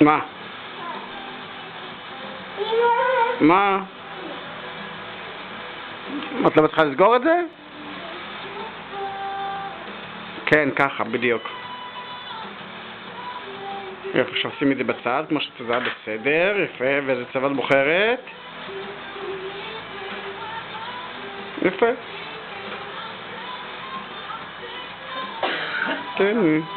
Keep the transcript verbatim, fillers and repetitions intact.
Ma. מה? את לא צריכה לסגור את זה? כן, ככה, בדיוק. יפה, עכשיו שימי את זה בצד, כמו שזה היה בסדר, יפה, ואיזה צבע את בוחרת? יפה. כן.